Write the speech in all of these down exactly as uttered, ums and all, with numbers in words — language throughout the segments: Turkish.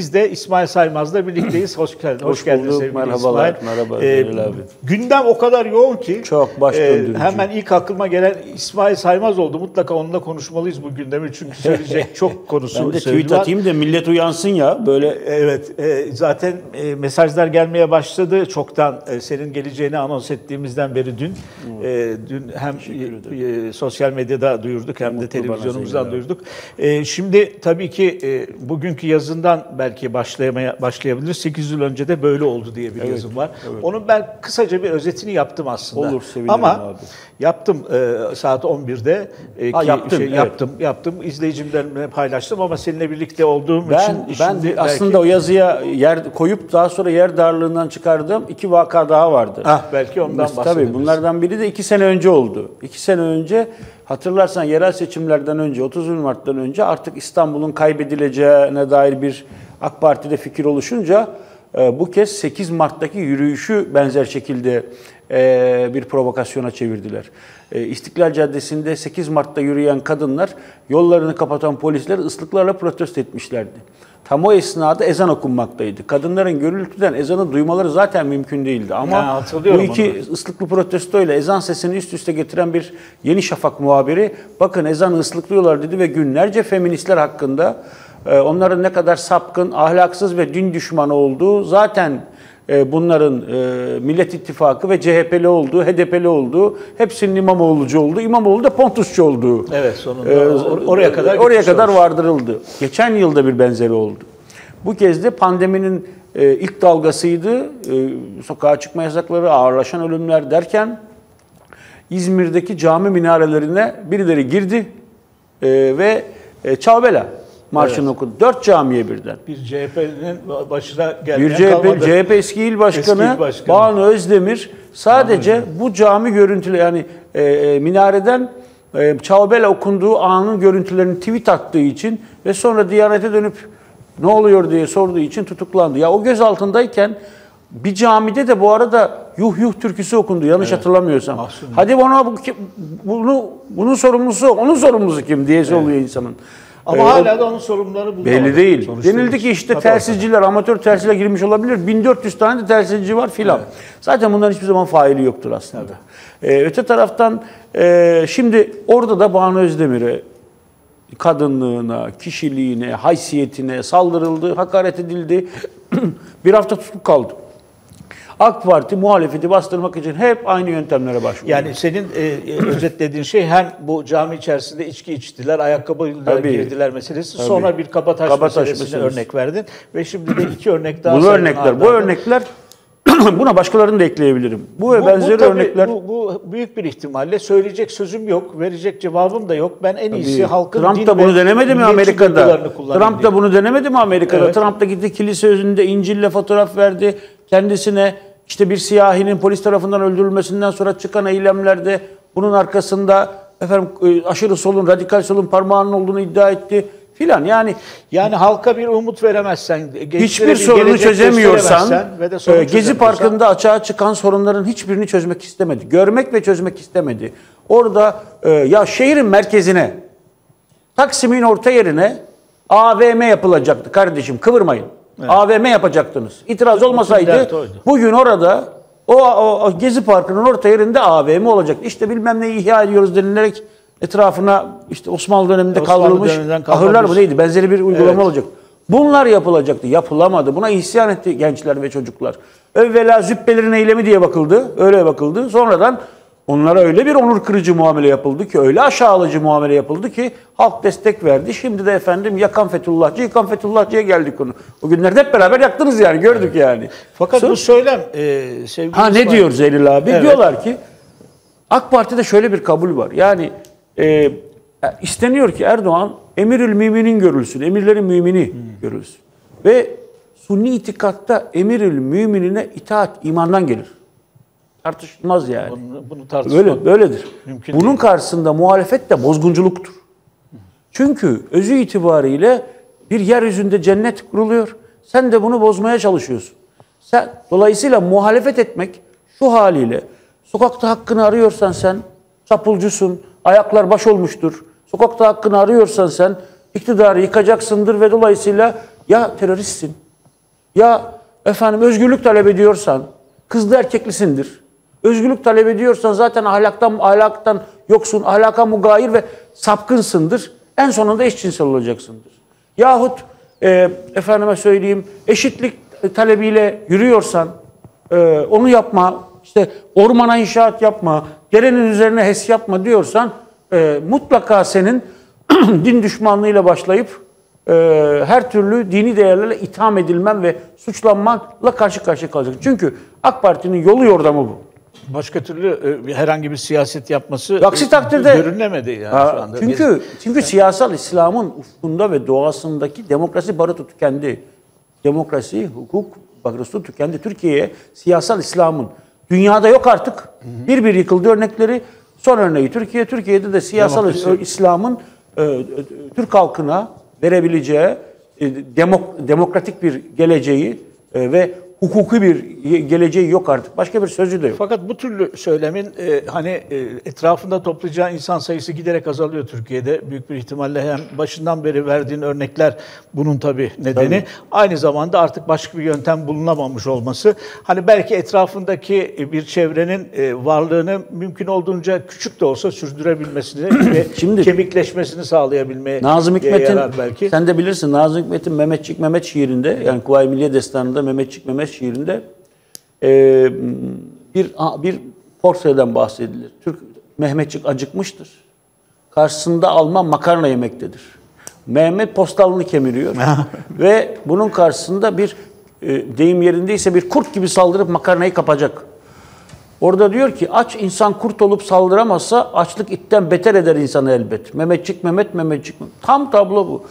Biz de İsmail Saymaz'la birlikteyiz. Hoş geldiniz. Hoş, Hoş geldiniz sevgili merhabalar, İsmail. Merhabalar. Merhaba. Ee, gündem o kadar yoğun ki. Çok baş döndürücü. E, hemen ilk aklıma gelen İsmail Saymaz oldu. Mutlaka onunla konuşmalıyız bu gündemi. Çünkü söyleyecek çok konusu. Ben de tweet atayım da millet uyansın ya. Böyle. Evet. E, zaten e, mesajlar gelmeye başladı. Çoktan e, senin geleceğini anons ettiğimizden beri dün. Hmm. E, dün hem e, sosyal medyada duyurduk hem Mutlu de televizyonumuzdan duyurduk. E, şimdi tabii ki e, bugünkü yazından belki belki başlayamaya başlayabilir. sekiz yıl önce de böyle oldu diye bir evet, yazım var. Evet. Onun ben kısaca bir özetini yaptım aslında. Olur, sevinirim ama abi. yaptım e, saat on birde e, ha, ki, yaptım, şey, evet. yaptım yaptım izleyicimlerle paylaştım ama seninle birlikte olduğum ben, için ben belki... aslında o yazıya yer koyup daha sonra yer darlığından çıkardığım iki vaka daha vardı. Ah, belki ondan bahsedebiliriz. Tabii bunlardan biri de iki sene önce oldu. İki sene önce hatırlarsan yerel seçimlerden önce otuz Mart'tan önce artık İstanbul'un kaybedileceğine dair bir AK Parti'de fikir oluşunca bu kez sekiz Mart'taki yürüyüşü benzer şekilde bir provokasyona çevirdiler. İstiklal Caddesi'nde sekiz Mart'ta yürüyen kadınlar yollarını kapatan polisleri ıslıklarla protesto etmişlerdi. Tam o esnada ezan okunmaktaydı. Kadınların gürültüden ezanı duymaları zaten mümkün değildi. Ama ya, bu iki onu. ıslıklı protestoyla ezan sesini üst üste getiren bir Yeni Şafak muhabiri bakın ezanı ıslıklıyorlar dedi ve günlerce feministler hakkında onların ne kadar sapkın, ahlaksız ve din düşmanı olduğu, zaten bunların Millet İttifakı ve C H P'li olduğu, H D P'li olduğu, hepsinin İmamoğlu'cu olduğu, İmamoğlu da Pontusçu olduğu. Evet, sonunda ee, or oraya kadar oraya kadar olmuş. vardırıldı. Geçen yılda bir benzeri oldu. Bu kez de pandeminin ilk dalgasıydı. Sokağa çıkma yasakları, ağırlaşan ölümler derken İzmir'deki cami minarelerine birileri girdi ve Çağbela Marşın evet. okudu. Dört camiye birden. Bir C H P'nin başına gelmeyen kalmadı. Bir C H P eski il başkanı, eski il başkanı. Banu Özdemir sadece Anladım. bu cami görüntülü yani e, minareden e, Çağbela okunduğu anın görüntülerini tweet attığı için ve sonra Diyanet'e dönüp ne oluyor diye sorduğu için tutuklandı. Ya o gözaltındayken bir camide de bu arada yuh yuh türküsü okundu yanlış evet. hatırlamıyorsam. Mahsun. Hadi bana bu, bunu bunun sorumlusu, onun sorumlusu kim diye evet. oluyor insanın. Ama ee, hala da onun sorumluları bulunamadı. Belli değil. Denildi ki işte Hatta telsizciler, ortada. amatör telsizciler girmiş olabilir. bin dört yüz tane de telsizci var filan. Evet. Zaten bunların hiçbir zaman faili yoktur aslında. Evet. Ee, öte taraftan e, şimdi orada da Banu Özdemir'e, kadınlığına, kişiliğine, haysiyetine saldırıldı, hakaret edildi. Bir hafta tutuk kaldı. AK Parti muhalefeti bastırmak için hep aynı yöntemlere başvuruyor. Yani senin e, özetlediğin şey hem bu cami içerisinde içki içtiler, ayakkabıyla girdiler meselesi. Tabii. Sonra bir kabataş, kabataş meselesine meselesi. örnek verdin. Ve şimdi de iki örnek daha. Bu örnekler, bu örnekler buna başkalarını da ekleyebilirim. Bu ve bu, benzeri bu tabii, örnekler. Bu, bu büyük bir ihtimalle söyleyecek sözüm yok, verecek cevabım da yok. Ben en iyisi tabii. halkın Trump din da bunu denemedi mi Amerika'da? Trump da bunu denemedi mi Amerika'da? Evet. Trump da gitti kilise önünde İncil'le fotoğraf verdi. Kendisine İşte bir siyahinin polis tarafından öldürülmesinden sonra çıkan eylemlerde bunun arkasında efendim aşırı solun, radikal solun parmağının olduğunu iddia etti filan. Yani yani halka bir umut veremezsen, hiçbir sorunu çözemiyorsan ve de sorun Gezi Parkı'nda açığa çıkan sorunların hiçbirini çözmek istemedi. Görmek ve çözmek istemedi. Orada ya şehrin merkezine, Taksim'in orta yerine A V M yapılacaktı kardeşim, kıvırmayın. Evet. A V M yapacaktınız. İtiraz olmasaydı bugün orada o, o, o Gezi Parkı'nın orta yerinde A V M olacak. İşte bilmem neyi ihya ediyoruz denilerek etrafına işte Osmanlı döneminde Osmanlı kaldırılmış ahırlar mı neydi? Benzeri bir uygulama evet. olacak. Bunlar yapılacaktı. Yapılamadı. Buna isyan etti gençler ve çocuklar. Evvela züppelerin eylemi diye bakıldı. Öyle bakıldı. Sonradan onlara öyle bir onur kırıcı muamele yapıldı ki, öyle aşağılayıcı muamele yapıldı ki halk destek verdi. Şimdi de efendim yakan Fethullahçı, yıkan Fethullahçı'ya geldik konu. O günlerde hep beraber yaktınız yani, gördük evet. yani. Fakat Sonra, bu söylem e, sevgili Ha İsmail. ne diyor Zelil abi? Evet. Diyorlar ki AK Parti'de şöyle bir kabul var. Yani e, isteniyor ki Erdoğan emirül müminin görülsün, emirlerin mümini hmm. görülsün. Ve Sunni itikatta emirül müminine itaat imandan gelir. Tartışılmaz yani. Bunu, bunu tartışmak Öyle, böyledir. Mümkün Bunun değil. karşısında muhalefet de bozgunculuktur. Çünkü özü itibariyle bir yeryüzünde cennet kuruluyor. Sen de bunu bozmaya çalışıyorsun. Sen, dolayısıyla muhalefet etmek şu haliyle, sokakta hakkını arıyorsan sen çapulcusun, ayaklar baş olmuştur. Sokakta hakkını arıyorsan sen iktidarı yıkacaksındır ve dolayısıyla ya teröristsin, ya efendim özgürlük talep ediyorsan kızlı erkeklisindir. Özgürlük talep ediyorsan zaten ahlaktan, ahlaktan yoksun, ahlaka mugayir ve sapkınsındır. En sonunda eşcinsel olacaksındır. Yahut e, efendime söyleyeyim eşitlik talebiyle yürüyorsan e, onu yapma, işte ormana inşaat yapma, derenin üzerine H E S yapma diyorsan e, mutlaka senin din düşmanlığıyla başlayıp e, her türlü dini değerlerle itham edilmen ve suçlanmanla karşı karşıya kalacak. Çünkü AK Parti'nin yolu yordamı bu. Başka türlü e, herhangi bir siyaset yapması aksi takdirde görünemedi yani ha, şu anda. Çünkü çünkü siyasal İslam'ın ufkunda ve doğasındaki demokrasi barutu tükendi. Demokrasi, hukuk barutu tükendi. Türkiye'ye siyasal İslam'ın dünyada yok artık. Hı hı. Bir bir yıkıldı örnekleri. Son örneği Türkiye. Türkiye'de de siyasal İslam'ın e, Türk halkına verebileceği e, demok, demokratik bir geleceği e, ve hukuki bir geleceği yok artık. Başka bir sözü de yok. Fakat bu türlü söylemin e, hani e, etrafında toplayacağı insan sayısı giderek azalıyor Türkiye'de. Büyük bir ihtimalle hem başından beri verdiğin örnekler bunun tabii nedeni. Tabii. Aynı zamanda artık başka bir yöntem bulunamamış olması. Hani belki etrafındaki bir çevrenin e, varlığını mümkün olduğunca küçük de olsa sürdürebilmesini ve şimdi, kemikleşmesini sağlayabilmeye Nazım Hikmet'in, belki. Sen de bilirsin Nazım Hikmet'in Mehmetçik Mehmet şiirinde yani Kuvayi Milliyet Destanı'nda Mehmetçik Mehmet şiirinde e, bir bir portreden bahsedilir. Türk Mehmetçik acıkmıştır. Karşısında Alman makarna yemektedir. Mehmet postalını kemiriyor ve bunun karşısında bir e, deyim yerindeyse bir kurt gibi saldırıp makarnayı kapacak. Orada diyor ki aç insan kurt olup saldıramazsa açlık itten beter eder insanı elbet. Mehmetçik Mehmet Mehmetçik. Tam tablo bu.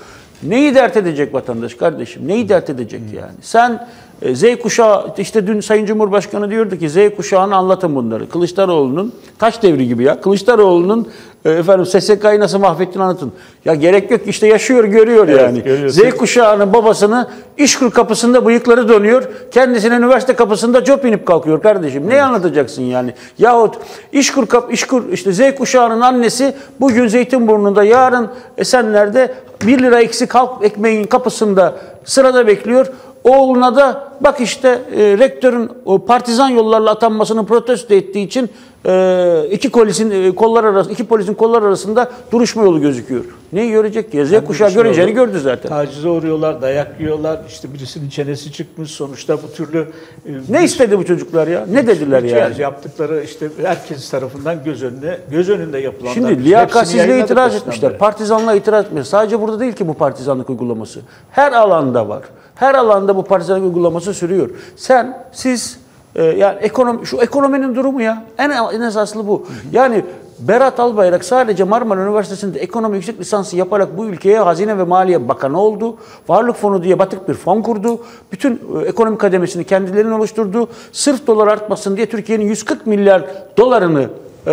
Neyi dert edecek vatandaş kardeşim? Neyi dert edecek yani? Sen Z kuşağı, işte dün Sayın Cumhurbaşkanı diyordu ki Z kuşağını anlatın bunları. Kılıçdaroğlu'nun, taş devri gibi ya, Kılıçdaroğlu'nun efendim S S K'yı nasıl mahvettiğini anlatın. Ya gerek yok işte yaşıyor görüyor evet, yani. Görüyorsun. Z kuşağının babasını İşkur kapısında bıyıkları dönüyor. Kendisine üniversite kapısında cop inip kalkıyor kardeşim. Evet. Neyi anlatacaksın yani? Yahut İşkur, kap, İşkur işte Z kuşağının annesi bugün Zeytinburnu'nda yarın Esenler'de bir lira eksik halk ekmeğin kapısında sırada bekliyor. Oğluna da bak işte e, rektörün o partizan yollarla atanmasını protesto ettiği için e, iki polisin e, kollar arası iki polisin kollar arasında duruşma yolu gözüküyor. Neyi görecek ki? Z kuşağı göreceğini gördü zaten. Tacize uğruyorlar, dayak yiyorlar. İşte birisinin çenesi çıkmış. Sonuçta bu türlü e, ne istedi bu çocuklar ya? Ne dediler yani? Yaptıkları işte herkes tarafından göz önüne göz önünde yapılanlar. Şimdi liyakatsizliğe itiraz etmişler. Partizanlığa itiraz etmiyor. Sadece burada değil ki bu partizanlık uygulaması. Her alanda var. Her alanda bu partizanlık uygulaması sürüyor. Sen, siz, e, yani ekonomi, şu ekonominin durumu ya. En, en esaslı bu. Yani Berat Albayrak sadece Marmara Üniversitesi'nde ekonomi yüksek lisansı yaparak bu ülkeye Hazine ve Maliye Bakanı oldu. Varlık Fonu diye batık bir fon kurdu. Bütün e, ekonomi kademesini kendilerinin oluşturdu. Sırf dolar artmasın diye Türkiye'nin yüz kırk milyar dolarını e,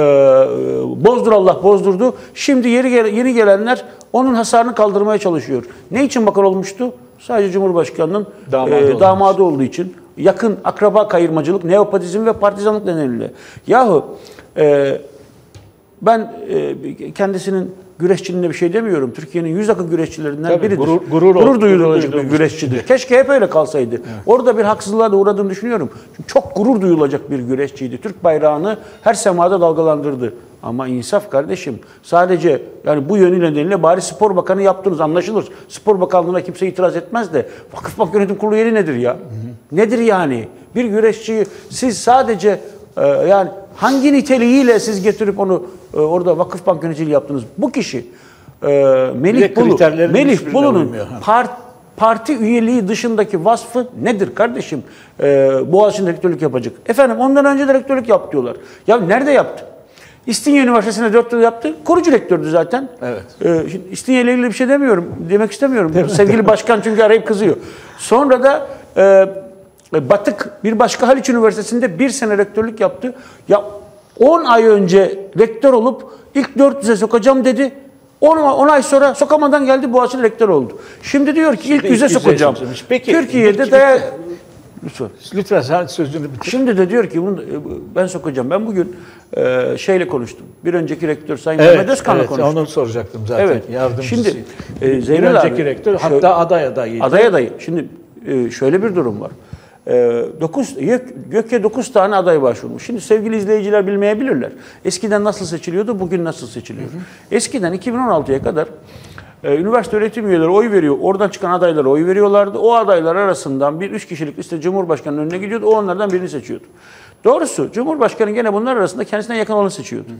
bozdurallah bozdurdu. Şimdi yeri, yeni gelenler onun hasarını kaldırmaya çalışıyor. Ne için bakan olmuştu? Sadece Cumhurbaşkanı'nın damadı, e, damadı olduğu için yakın akraba kayırmacılık, neopatizm ve partizanlık nedeniyle. Yahu e, ben e, kendisinin güreşçiliğine bir şey demiyorum. Türkiye'nin yüz akıl güreşçilerinden tabii, biridir. Gurur, gurur, gurur duyulacak bir güreşçidir. Keşke hep öyle kalsaydı. Evet. Orada bir haksızlığa da uğradığını düşünüyorum. Çünkü çok gurur duyulacak bir güreşçiydi. Türk bayrağını her semada dalgalandırdı. Ama insaf kardeşim. Sadece yani bu yönü nedeniyle bari spor bakanı yaptınız anlaşılır. Spor bakanlığına kimse itiraz etmez de Vakıfbank Yönetim Kurulu yeri nedir ya? Hı hı. Nedir yani? Bir güreşçiyi siz sadece e, yani hangi niteliğiyle siz getirip onu e, orada Vakıfbank yöneticiliği yaptınız? Bu kişi e, Melih Bulu. Melih Bulu'nun part, parti üyeliği dışındaki vasfı nedir kardeşim? E, Boğaziçi'nde rektörlük yapacak. Efendim ondan önce de rektörlük yap diyorlar. Ya nerede yaptı? İstinye Üniversitesi'nde dört yıl yaptı. Kurucu rektördü zaten. Evet. Ee, İstinye ile ilgili bir şey demiyorum. Demek istemiyorum. Değil Sevgili mi? Başkan çünkü arayıp kızıyor. Sonra da e, batık bir başka Haliç Üniversitesi'nde bir sene rektörlük yaptı. Ya on ay önce rektör olup ilk dört yüze sokacağım dedi. on ay sonra sokamadan geldi Boğaziçi'nin rektör oldu. Şimdi diyor ki ilk yüze sokacağım. Peki, Türkiye'de de Lütfen. Lütfen sen sözünü bitir. Şimdi de diyor ki bunu ben sokacağım. Ben bugün e, şeyle konuştum. Bir önceki rektör Sayın evet, Mehmet Özkan'la evet, konuştum. Onu soracaktım zaten. Evet. Yardımcısı. Şimdi e, Zeynel bir önceki abi, rektör hatta aday adayıydı. Aday adayı. Şimdi e, şöyle bir durum var. dokuz Gök'e dokuz tane aday başvurmuş. Şimdi sevgili izleyiciler bilmeyebilirler. Eskiden nasıl seçiliyordu, bugün nasıl seçiliyor? Hı hı. Eskiden iki bin on altıya kadar e, üniversite öğretim üyeleri oy veriyor. Oradan çıkan adaylara oy veriyorlardı. O adaylar arasından bir üç kişilik liste Cumhurbaşkanı'nın önüne gidiyordu. O onlardan birini seçiyordu. Doğrusu Cumhurbaşkanı gene bunlar arasında kendisine yakın olanı seçiyordu. Hı hı.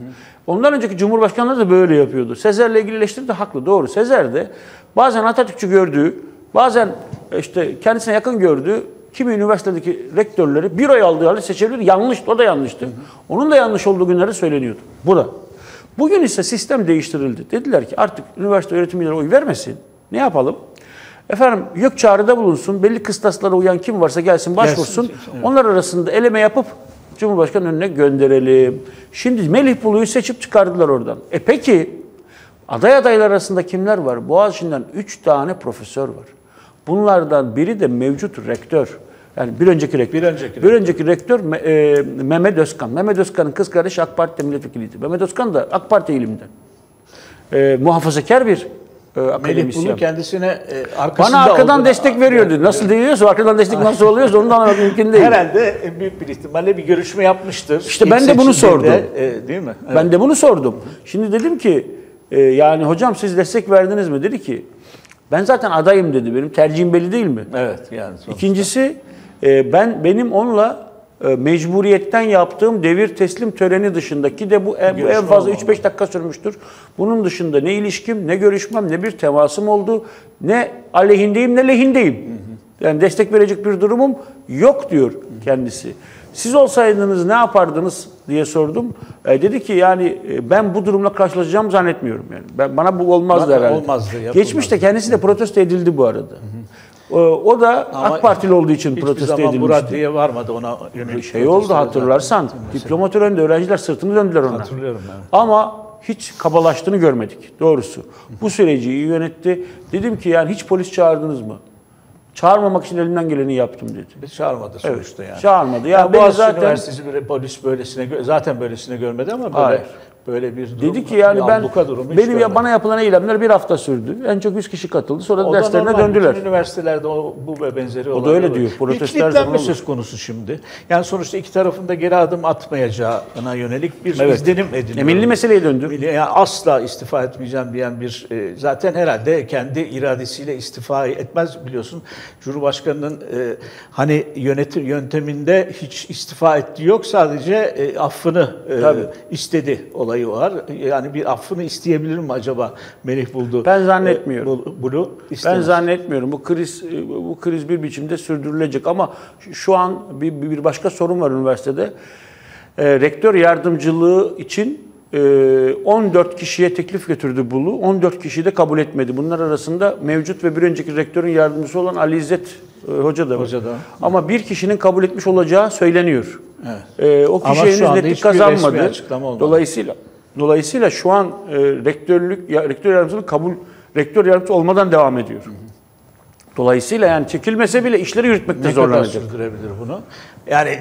Ondan önceki Cumhurbaşkanları da böyle yapıyordu. Sezer'le ilgilileştirdi, haklı, doğru. Sezer de bazen Atatürkçü gördüğü, bazen işte kendisine yakın gördüğü kimi üniversitedeki rektörleri bir oy aldığı halde seçiliyordu. Yanlıştı, o da yanlıştı. Hı hı. Onun da yanlış olduğu günlerde söyleniyordu. Bu da. Bugün ise sistem değiştirildi. Dediler ki artık üniversite öğretim üyeleri oy vermesin. Ne yapalım? Efendim yok çağrıda bulunsun, belli kıstaslara uyan kim varsa gelsin başvursun. Gelsin, evet. Onlar arasında eleme yapıp Cumhurbaşkanı'nın önüne gönderelim. Şimdi Melih Bulu'yu seçip çıkardılar oradan. E peki aday adaylar arasında kimler var? Boğaziçi'nden üç tane profesör var. Bunlardan biri de mevcut rektör. Yani bir önceki rektör. Bir önceki, bir önceki rektör, rektör e, Mehmet Özkan. Mehmet Özkan'ın kız kardeşi AK Parti'de milletvekiliydi. Mehmet Özkan da AK Parti ilimden. E, muhafazakar bir e, akademisyen. Melih Bulu kendisine e, arkasında bana arkadan olduğunu, destek veriyordu. Yani, nasıl diyorsa arkadan destek nasıl oluyorsa onu da anlamak mümkün değil. Herhalde büyük bir ihtimalle bir görüşme yapmıştır. İşte ben de bunu sordum. E, değil mi? Evet. Ben de bunu sordum. Şimdi dedim ki e, yani hocam siz destek verdiniz mi? Dedi ki ben zaten adayım dedi. Benim tercihim belli değil mi? Evet. Yani sonuçta. İkincisi ben benim onunla mecburiyetten yaptığım devir teslim töreni dışındaki de bu en, bu en fazla üç beş dakika sürmüştür. Bunun dışında ne ilişkim, ne görüşmem, ne bir temasım oldu, ne aleyhindeyim, ne lehindeyim. Hı hı. Yani destek verecek bir durumum yok diyor kendisi. Siz olsaydınız ne yapardınız diye sordum. E, dedi ki yani ben bu durumla karşılaşacağımı zannetmiyorum. Yani ben, bana bu olmazdı bana herhalde. Olmazdı, geçmişte kendisi de protesto edildi bu arada. Hı hı. O da ama AK Partili olduğu için protesto edilmişti. Hiçbir zaman bu raddeye varmadı ona. Bir şey oldu hatırlarsan. Diploma töreninde öğrenciler sırtını döndüler ona. Hatırlıyorum yani. Ama hiç kabalaştığını görmedik doğrusu. Bu süreci iyi yönetti. Dedim ki yani hiç polis çağırdınız mı? Çağırmamak için elimden geleni yaptım dedi. Biz çağırmadı sonuçta evet. Yani. Çağırmadı. Yani, yani Boğaziçi zaten... Üniversitesi bir polis böylesine zaten böylesine görmedi ama böyle hayır. Böyle bir durum. Dedi ki yani ben benim ya bana yapılan eylemler bir hafta sürdü. En çok yüz kişi katıldı. Sonra o derslerine normal, döndüler. Üniversitelerde o, bu ve benzeri olan. O da öyle diyor. Protestler bir söz konusu şimdi. Yani sonuçta iki tarafın da geri adım atmayacağına yönelik bir evet. izlenim ediliyor. E, milli meseleye döndü. Yani asla istifa etmeyeceğim diyen bir e, zaten herhalde kendi iradesiyle istifa etmez biliyorsun. Cumhurbaşkanının e, hani yönetim yönteminde hiç istifa ettiği yok. Sadece e, affını e, istedi olay. Var. Yani bir affını isteyebilir mi acaba Melih Bulu? Ben zannetmiyorum. E, Bulu istemez. Ben zannetmiyorum. Bu kriz bu kriz bir biçimde sürdürülecek ama şu an bir, bir başka sorun var üniversitede. E, rektör yardımcılığı için e, on dört kişiye teklif götürdü Bulu. on dört kişi de kabul etmedi. Bunlar arasında mevcut ve bir önceki rektörün yardımcısı olan Ali İzzet e, Hoca da var. Hoca da. Ama bir kişinin kabul etmiş olacağı söyleniyor. Evet. E, o kişi henüz netlik kazanmadı. Dolayısıyla Dolayısıyla şu an e, rektörlük, ya, rektör yardımcılığı kabul, rektör yardımcısı olmadan devam ediyor. Hı hı. Dolayısıyla yani çekilmese bile işleri yürütmekte zorlanacak. Ne kadar sürdürebilir bunu? Yani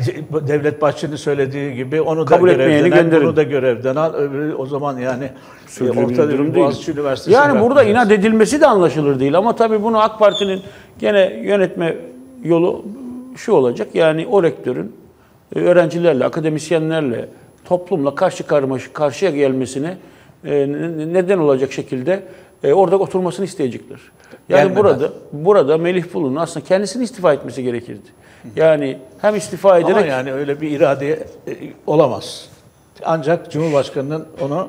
Devlet Bahçeli'nin söylediği gibi onu da kabul görevden al, bunu da görevden al. Öbürü, o zaman yani e, ortada durum Boğaziçi Üniversitesi. Yani burada inat edilmesi de anlaşılır değil ama tabii bunu AK Parti'nin gene yönetme yolu şu olacak. Yani o rektörün öğrencilerle, akademisyenlerle, toplumla karşı karmaşı, karşıya gelmesine e, neden olacak şekilde e, orada oturmasını isteyecekler. Yani gelmeden. burada burada Melih Bulu'nun aslında kendisini istifa etmesi gerekirdi. Yani hem istifa ederek... Ama yani öyle bir irade e, olamaz. Ancak Cumhurbaşkanı'nın onu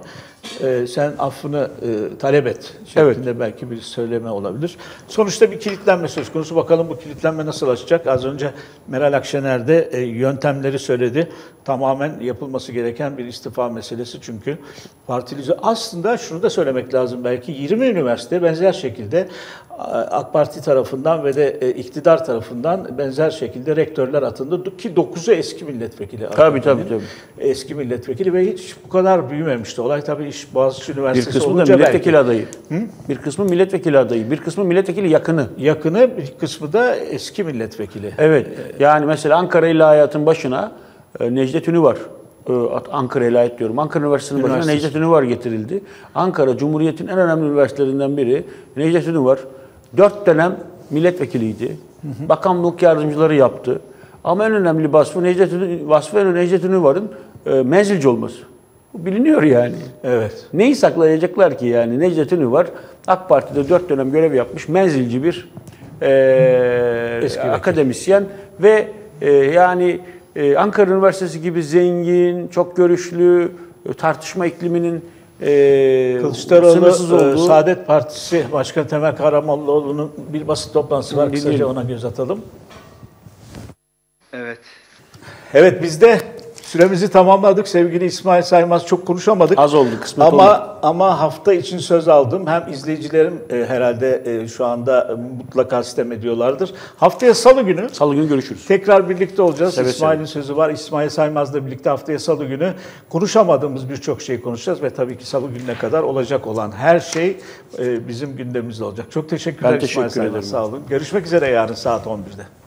e, sen affını e, talep et şeklinde evet. belki bir söyleme olabilir. Sonuçta bir kilitlenme söz konusu. Bakalım bu kilitlenme nasıl açacak? Az önce Meral Akşener de e, yöntemleri söyledi. Tamamen yapılması gereken bir istifa meselesi çünkü partilize. Aslında şunu da söylemek lazım belki yirmi üniversite benzer şekilde AK Parti tarafından ve de iktidar tarafından benzer şekilde rektörler atındı ki dokuzu eski milletvekili. Tabii tabii tabii. Eski milletvekili ve hiç bu kadar büyümemişti. Olay tabii iş Boğaziçi Üniversitesi bir kısmı olunca da milletvekili belki. adayı. Hı? Bir kısmı milletvekili adayı, bir kısmı milletvekili yakını. Yakını, bir kısmı da eski milletvekili. Evet, yani mesela Ankara İlahiyat'ın başına Necdet Ünüvar, Ankara İlahiyat diyorum, Ankara Üniversitesi'nin başına Necdet Ünüvar getirildi. Ankara Cumhuriyet'in en önemli üniversitelerinden biri Necdet Ünüvar. Dört dönem milletvekiliydi, hı hı. bakanlık yardımcıları yaptı. Ama en önemli vasfı Necdet, vasfı Necdet Ünüvar'ın e, menzilci olması. Bu biliniyor yani. Evet. Neyi saklayacaklar ki yani? Necdet Ünüvar A K Parti'de dört dönem görev yapmış, menzilci bir e, eski akademisyen ve e, yani e, Ankara Üniversitesi gibi zengin, çok görüşlü, tartışma ikliminin Ee, Kılıçdaroğlu, Saadet Partisi Başkanı Temel Karamallıoğlu'nun bir basın toplantısı var. Kısaca ona göz atalım. Evet. Evet, biz de süremizi tamamladık. Sevgili İsmail Saymaz, çok konuşamadık. Az oldu, kısmet ama, oldu. Ama hafta için söz aldım. Hem izleyicilerim e, herhalde e, şu anda mutlaka sitem ediyorlardır. Haftaya salı günü. Salı günü görüşürüz. Tekrar birlikte olacağız. İsmail'in sözü var. İsmail Saymaz'la birlikte haftaya salı günü konuşamadığımız birçok şeyi konuşacağız ve tabii ki salı gününe kadar olacak olan her şey e, bizim gündemimizde olacak. Çok teşekkürler, ben teşekkür İsmail Saymaz. Sağ olun. Görüşmek üzere yarın saat on birde.